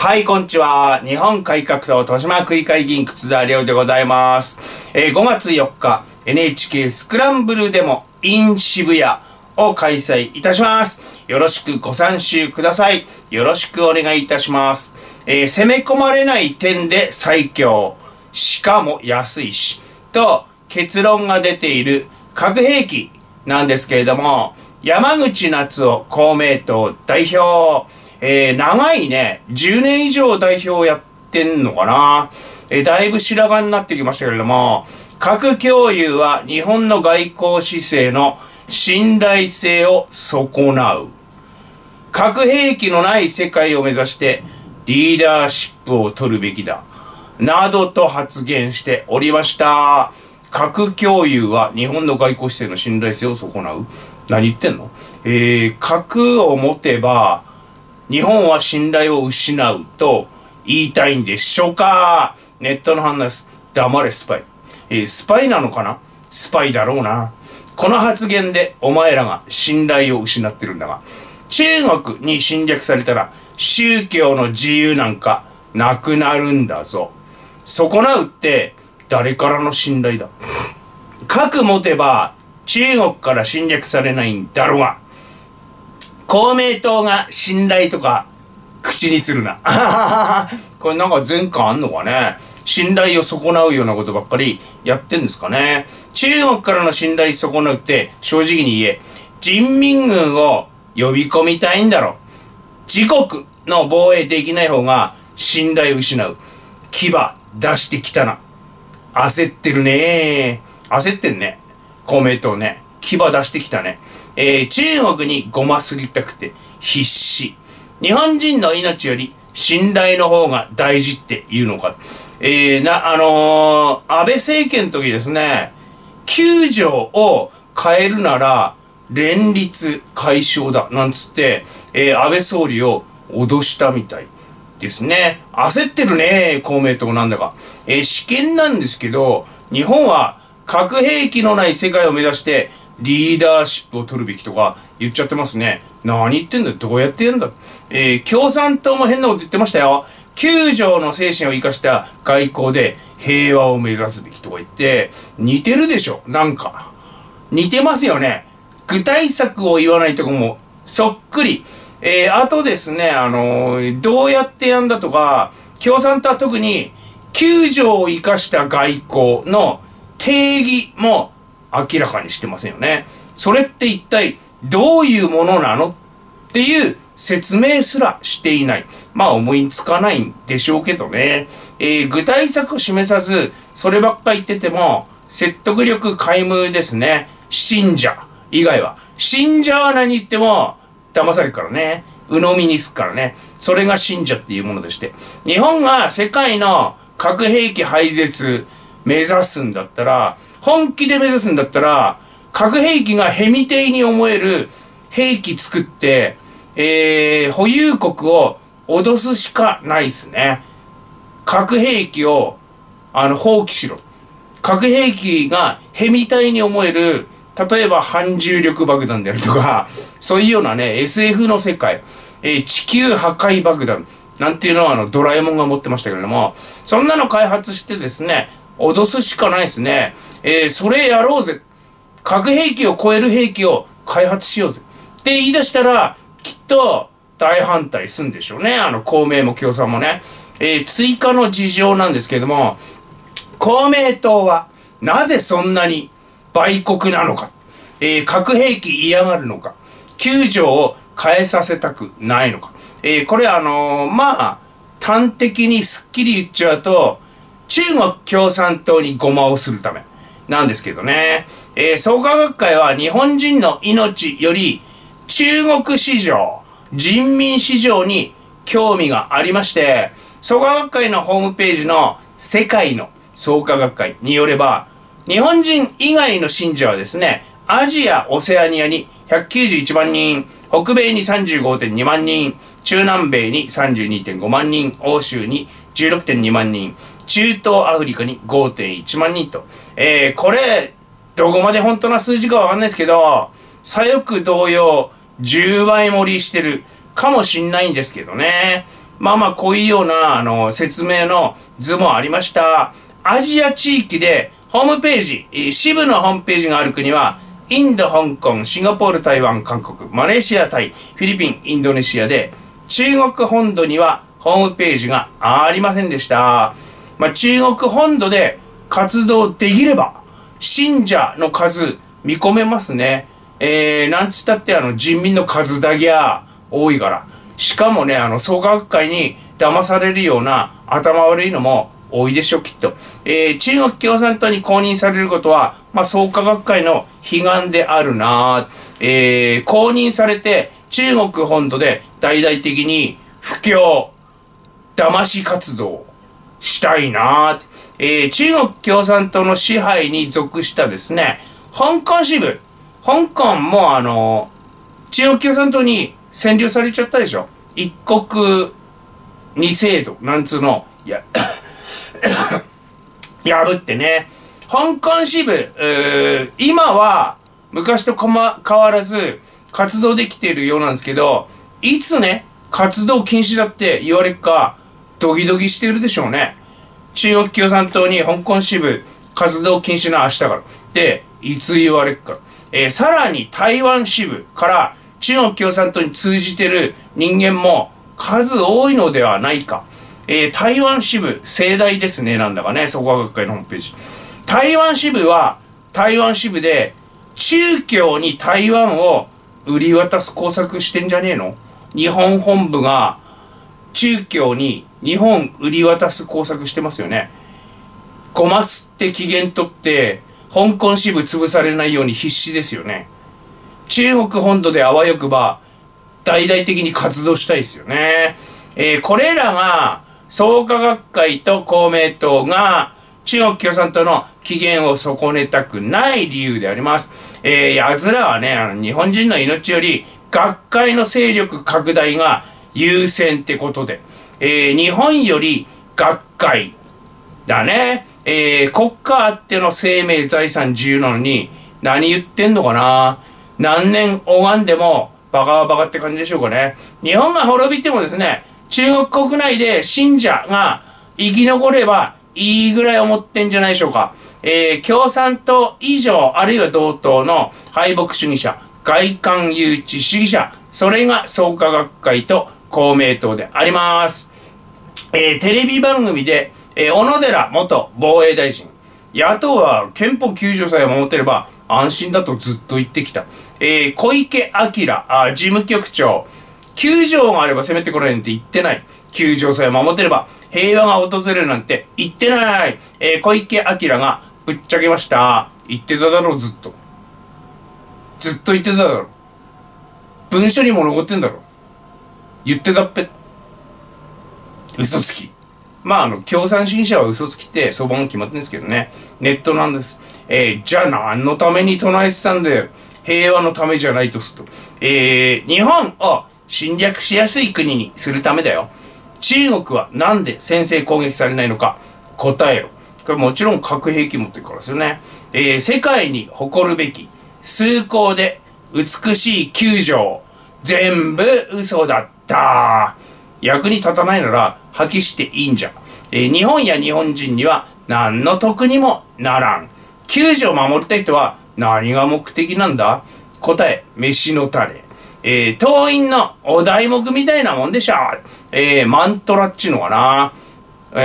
はい、こんにちは。日本改革党豊島区議会議員靴沢亮でございます。5月4日、NHK スクランブルデモ in 渋谷を開催いたします。よろしくご参集ください。よろしくお願いいたします。攻め込まれない点で最強。しかも安いし。と、結論が出ている核兵器なんですけれども、山口那津男公明党代表。長いね、10年以上代表をやってんのかな。だいぶ白髪になってきましたけれども、核共有は日本の外交姿勢の信頼性を損なう。核兵器のない世界を目指してリーダーシップを取るべきだ。などと発言しておりました。核共有は日本の外交姿勢の信頼性を損なう。何言ってんの？核を持てば、日本は信頼を失うと言いたいんでしょうか？ネットの反応です。黙れスパイ。スパイなのかな？スパイだろうな。この発言でお前らが信頼を失ってるんだが、中国に侵略されたら宗教の自由なんかなくなるんだぞ。損なうって誰からの信頼だ。核持てば中国から侵略されないんだろうが、公明党が信頼とか口にするな。これなんか前科あんのかね。信頼を損なうようなことばっかりやってんですかね。中国からの信頼損なうって正直に言え。人民軍を呼び込みたいんだろ。自国の防衛できない方が信頼を失う。牙出してきたな。焦ってるね。焦ってんね。公明党ね。牙出してきたね。中国にごますりたくて必死。日本人の命より信頼の方が大事っていうのか。安倍政権の時ですね、9条を変えるなら連立解消だ、なんつって、安倍総理を脅したみたいですね。焦ってるね、公明党なんだか。試験なんですけど、日本は核兵器のない世界を目指して、リーダーシップを取るべきとか言っちゃってますね。何言ってんだよ。どうやってやるんだ。共産党も変なこと言ってましたよ。9条の精神を生かした外交で平和を目指すべきとか言って、似てるでしょ。なんか。似てますよね。具体策を言わないとこもそっくり。あとですね、どうやってやんだとか、共産党は特に9条を生かした外交の定義も明らかにしてませんよね。それって一体どういうものなのっていう説明すらしていない。まあ思いつかないんでしょうけどね。具体策を示さず、そればっか言ってても、説得力皆無ですね。信者以外は。信者は何言っても騙されるからね。鵜呑みにすっからね。それが信者っていうものでして。日本が世界の核兵器廃絶目指すんだったら、本気で目指すんだったら、核兵器がへみていに思える兵器作って、保有国を脅すしかないですね。核兵器を、放棄しろ。核兵器がへみたいに思える、例えば反重力爆弾であるとか、そういうようなね、SF の世界、地球破壊爆弾、なんていうのはドラえもんが持ってましたけれども、そんなの開発してですね、脅すしかないですね。それやろうぜ。核兵器を超える兵器を開発しようぜ。って言い出したら、きっと大反対するんでしょうね。公明も共産もね。追加の事情なんですけれども、公明党はなぜそんなに売国なのか。核兵器嫌がるのか。9条を変えさせたくないのか。これまあ、端的にスッキリ言っちゃうと、中国共産党にごまをするためなんですけどね。創価学会は日本人の命より中国市場、人民市場に興味がありまして、創価学会のホームページの世界の創価学会によれば、日本人以外の信者はですね、アジア、オセアニアに191万人、北米に 35.2 万人、中南米に 32.5 万人、欧州に 16.2 万人、中東アフリカに 5.1 万人と。これ、どこまで本当な数字かわかんないですけど、左翼同様、10倍盛りしてるかもしんないんですけどね。まあまあ濃いような説明の図もありました。アジア地域でホームページ、支部のホームページがある国は、インド、香港、シンガポール、台湾、韓国、マレーシア、タイ、フィリピン、インドネシアで、中国本土にはホームページがありませんでした。まあ、中国本土で活動できれば、信者の数見込めますね。なんつったって人民の数だけは多いから。しかもね、創価学会に騙されるような頭悪いのも多いでしょ、きっと。中国共産党に公認されることは、まあ、創価学会の悲願であるなぁ。公認されて、中国本土で大々的に布教、騙し活動したいなぁ。中国共産党の支配に属したですね、香港支部。香港も中国共産党に占領されちゃったでしょ。一国二制度なんつうの、破ってね。香港支部、今は昔と変わらず活動できているようなんですけど、いつね、活動禁止だって言われるか、ドギドギしてるでしょうね。中国共産党に香港支部活動禁止の明日から。で、いつ言われるか。さらに台湾支部から中国共産党に通じてる人間も数多いのではないか。台湾支部、盛大ですね、なんだかね、創価学会のホームページ。台湾支部は、台湾支部で、中共に台湾を売り渡す工作してんじゃねえの？日本本部が、中共に日本売り渡す工作してますよね。ゴマ吸って期限取って、香港支部潰されないように必死ですよね。中国本土であわよくば、大々的に活動したいですよね。これらが、創価学会と公明党が中国共産党の起源を損ねたくない理由であります。奴らはね、日本人の命より学会の勢力拡大が優先ってことで、日本より学会だね。国家あっての生命財産自由なのに、何言ってんのかな。何年拝んでもバカはバカって感じでしょうかね。日本が滅びてもですね、中国国内で信者が生き残ればいいぐらい思ってんじゃないでしょうか。共産党以上あるいは同等の敗北主義者、外観誘致主義者、それが創価学会と公明党であります。テレビ番組で、小野寺元防衛大臣、野党は憲法9条さえ守ってれば安心だとずっと言ってきた。小池晃事務局長、9条があれば攻めてこないなんて言ってない。9条さえ守ってれば平和が訪れるなんて言ってない。小池晃がぶっちゃけました。言ってただろう、ずっと。ずっと言ってただろう。文書にも残ってんだろう。言ってたっぺ。嘘つき。まあ、共産主義者は嘘つきって相場も決まってるんですけどね。ネットなんです。じゃあ何のために唱えてたんだよ。平和のためじゃないとすると。日本を侵略しやすい国にするためだよ。中国はなんで先制攻撃されないのか答えろ。これもちろん核兵器持ってるからですよね。世界に誇るべき崇高で美しい9条。全部嘘だった。役に立たないなら破棄していいんじゃ。日本や日本人には何の得にもならん。9条を守りたい人は何が目的なんだ？答え、飯の種。党員のお題目みたいなもんでしょ。マントラっちゅうのかな。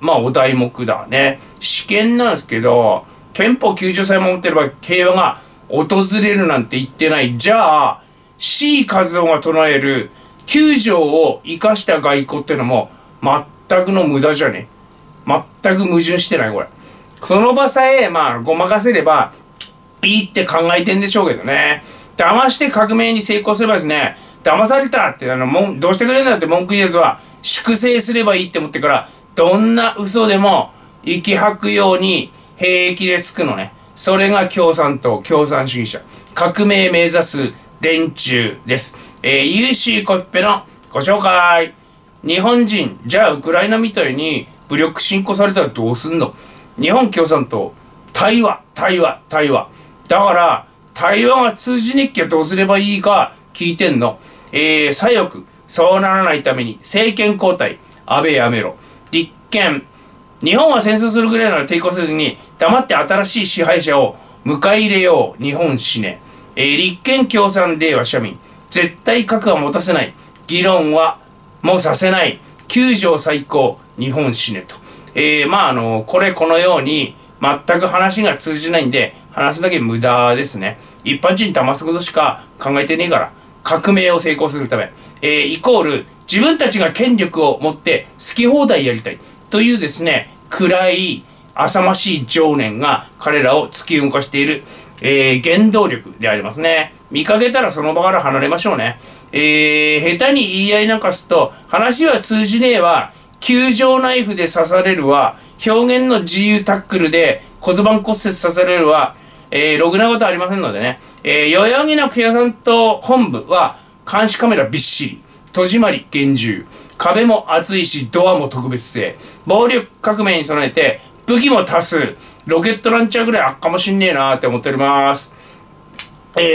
まあお題目だね。試験なんですけど、憲法9条さえ守ってれば平和が訪れるなんて言ってない。じゃあ、C 和夫が唱える9条を生かした外交ってのも全くの無駄じゃね。全く矛盾してない、これ。その場さえ、まあ、ごまかせればいいって考えてんでしょうけどね。騙して革命に成功すればですね、騙されたって、どうしてくれるんだって文句言うやつは、粛清すればいいって思ってから、どんな嘘でも、息吐くように、平気でつくのね。それが共産党、共産主義者、革命目指す連中です。優秀コピペのご紹介。日本人、じゃあウクライナみたいに武力侵攻されたらどうすんの？日本共産党、対話、対話、対話。だから、対話が通じねっきゃどうすればいいか聞いてんの。左翼、そうならないために政権交代、安倍やめろ、立憲、日本は戦争するぐらいなら抵抗せずに黙って新しい支配者を迎え入れよう、日本死ね、立憲共産令和社民、絶対核は持たせない、議論はもうさせない、9条最高、日本死ねと。このように全く話が通じないんで、話すだけ無駄ですね。一般人騙すことしか考えてねえから、革命を成功するため、イコール自分たちが権力を持って好き放題やりたいというですね、暗い浅ましい情念が彼らを突き動かしている、原動力でありますね。見かけたらその場から離れましょうね。下手に言い合いなんかすると、話は通じねえわ、球状ナイフで刺されるわ、表現の自由タックルで骨盤骨折刺されるわ、ろくなことありませんのでね、代々木の共産党本部は監視カメラびっしり、戸締まり厳重、壁も厚いしドアも特別性、暴力革命に備えて武器も多数、ロケットランチャーぐらいあっかもしんねえなーって思っております。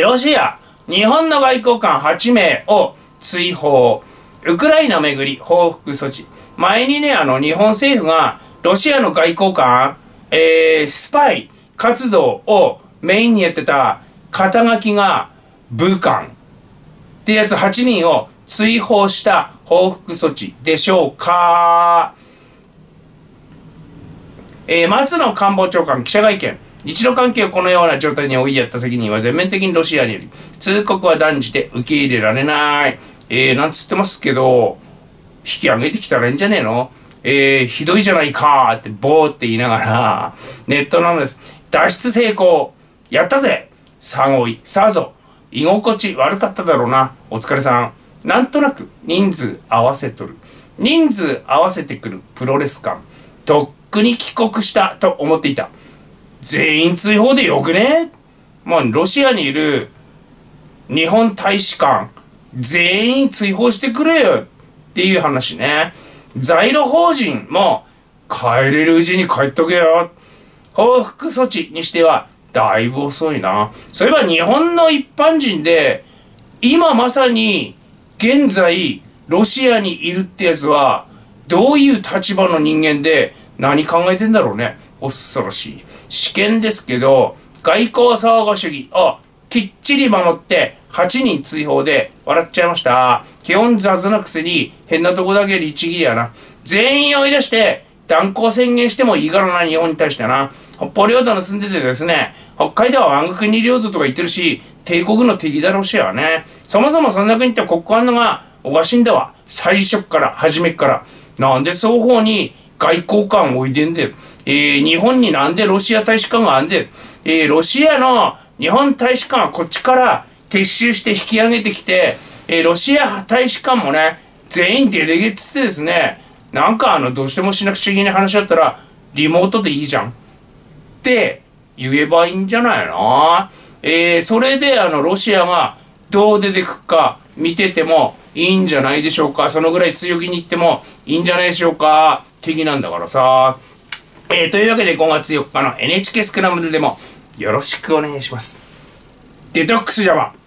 ロシア、日本の外交官8名を追放、ウクライナ巡り報復措置。前にね、日本政府がロシアの外交官、スパイ活動をメインにやってた肩書きが武官ってやつ8人を追放した報復措置でしょうか。松野官房長官記者会見。日ロ関係をこのような状態に追いやった責任は全面的にロシアにより、通告は断じて受け入れられない。なんつってますけど、引き上げてきたらいいんじゃねえの？ひどいじゃないかーってボーって言いながら、ネットなんです。脱出成功。やったぜ。さごい。さぞ。居心地悪かっただろうな。お疲れさん。なんとなく人数合わせとる。人数合わせてくるプロレス感。とっくに帰国したと思っていた。全員追放でよくね？まあ、ロシアにいる日本大使館、全員追放してくれよっていう話ね。在ロ法人も帰れるうちに帰っとけよ。報復措置にしてはだいぶ遅いな。そういえば日本の一般人で、今まさに現在ロシアにいるってやつは、どういう立場の人間で何考えてんだろうね。恐ろしい。試験ですけど、外交相互主義をきっちり守って8人追放で笑っちゃいました。基本雑なくせに変なとこだけ律儀やな。全員追い出して断交宣言してもいいからな、日本に対してな。北方領土盗んでてですね、北海道は我が国領土とか言ってるし、帝国の敵だろうしやね。そもそもそんな国って国交あんのがおかしいんだわ。最初から、初めから。なんで双方に外交官をおいでんで、日本になんでロシア大使館があんで、ロシアの日本大使館はこっちから撤収して引き上げてきて、ロシア大使館もね、全員出てけっつってですね、なんかどうしてもしなくちゃいけない話だったら、リモートでいいじゃんって言えばいいんじゃないの？それでロシアがどう出てくか見ててもいいんじゃないでしょうか。そのぐらい強気に言ってもいいんじゃないでしょうか。敵なんだからさ。というわけで5月4日の NHK スクランブルでもよろしくお願いします。デトックスジャパン。